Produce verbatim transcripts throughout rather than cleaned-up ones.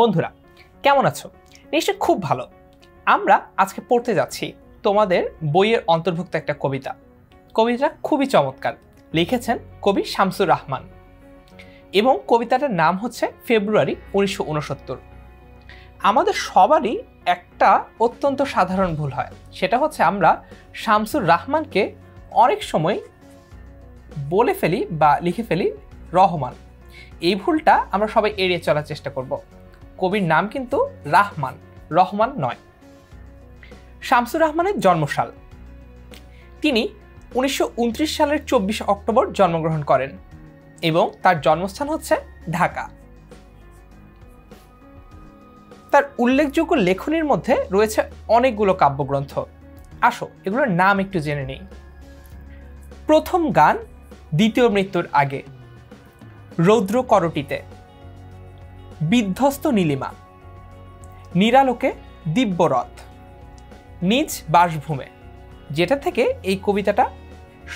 বন্ধুরা কেমন আছো? নিশ্চয়ই খুব ভালো। আমরা আজকে পড়তে যাচ্ছি তোমাদের বইয়ের অন্তর্ভুক্ত একটা কবিতা। কবিতাটা খুবই চমৎকার, লিখেছেন কবি শামসুর রাহমান এবং কবিতাটার নাম হচ্ছে ফেব্রুয়ারি উনিশশো উনসত্তর। আমাদের সবারই একটা অত্যন্ত সাধারণ ভুল হয়, সেটা হচ্ছে আমরা শামসুর রাহমানকে অনেক সময় বলে ফেলি বা লিখে ফেলি রহমান। এই ভুলটা আমরা সবাই এড়িয়ে চলার চেষ্টা করব। কবির নাম কিন্তু রাহমান, রহমান নয়। শামসুর রাহমানের জন্মসাল, তিনি উনিশশো উনত্রিশ সালের চব্বিশে অক্টোবর জন্মগ্রহণ করেন এবং তার জন্মস্থান হচ্ছে ঢাকা। তার উল্লেখযোগ্য লেখনীর মধ্যে রয়েছে অনেকগুলো কাব্যগ্রন্থ। আসো এগুলোর নাম একটু জেনে নিই। প্রথম গান দ্বিতীয় মৃত্যুর আগে, রৌদ্র করটিতে, বিধ্বস্ত নীলিমা, নিরালোকে দিব্যরথ, নিজ বাসভূমে, যেটা থেকে এই কবিতাটা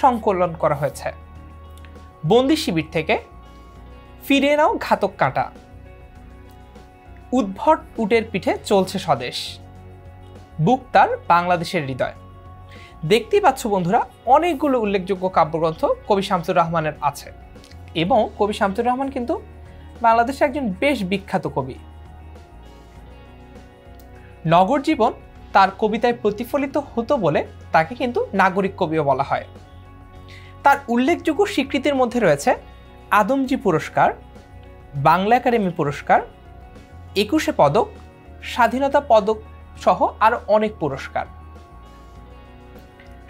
সংকলন করা হয়েছে, বন্দি শিবির থেকে, ফিরে নাও ঘাতক কাঁটা, উদ্ভট উটের পিঠে চলছে স্বদেশ, বুক তার বাংলাদেশের হৃদয়। দেখতেই পাচ্ছ বন্ধুরা, অনেকগুলো উল্লেখযোগ্য কাব্যগ্রন্থ কবি শামসুর রাহমানের আছে এবং কবি শামসুর রাহমান কিন্তু বাংলাদেশে একজন বেশ বিখ্যাত কবি। নগর জীবন তার কবিতায় প্রতিফলিত হতো বলে তাকে কিন্তু নাগরিক কবিও বলা হয়। তার উল্লেখযোগ্য স্বীকৃতির মধ্যে রয়েছে আদমজী পুরস্কার, বাংলা একাডেমী পুরস্কার, একুশে পদক, স্বাধীনতা পদক সহ আরও অনেক পুরস্কার।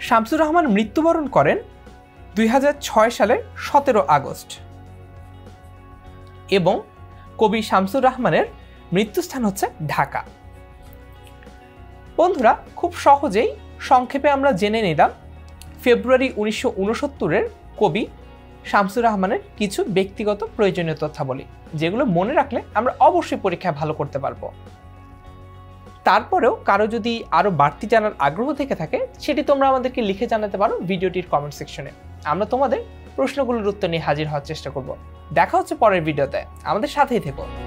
শামসুর রাহমান মৃত্যুবরণ করেন দুই হাজার ছয় সালের সতেরো আগস্ট এবং কবি শামসুর রাহমানের মৃত্যুস্থান হচ্ছে ঢাকা। বন্ধুরা খুব সহজেই সংক্ষেপে আমরা জেনে নিলাম ফেব্রুয়ারি উনিশশো উনসত্তরের কবি শামসুর রাহমানের কিছু ব্যক্তিগত প্রয়োজনীয় তথ্যাবলী, যেগুলো মনে রাখলে আমরা অবশ্যই পরীক্ষায় ভালো করতে পারবো। তারপরেও কারো যদি আরও বাড়তি জানার আগ্রহ থেকে থাকে, সেটি তোমরা আমাদেরকে লিখে জানাতে পারো ভিডিওটির কমেন্ট সেকশনে। আমরা তোমাদের প্রশ্নগুলোর উত্তর নিয়ে হাজির হওয়ার চেষ্টা করব। দেখা হচ্ছে পরের ভিডিওতে, আমাদের সাথেই থেকো।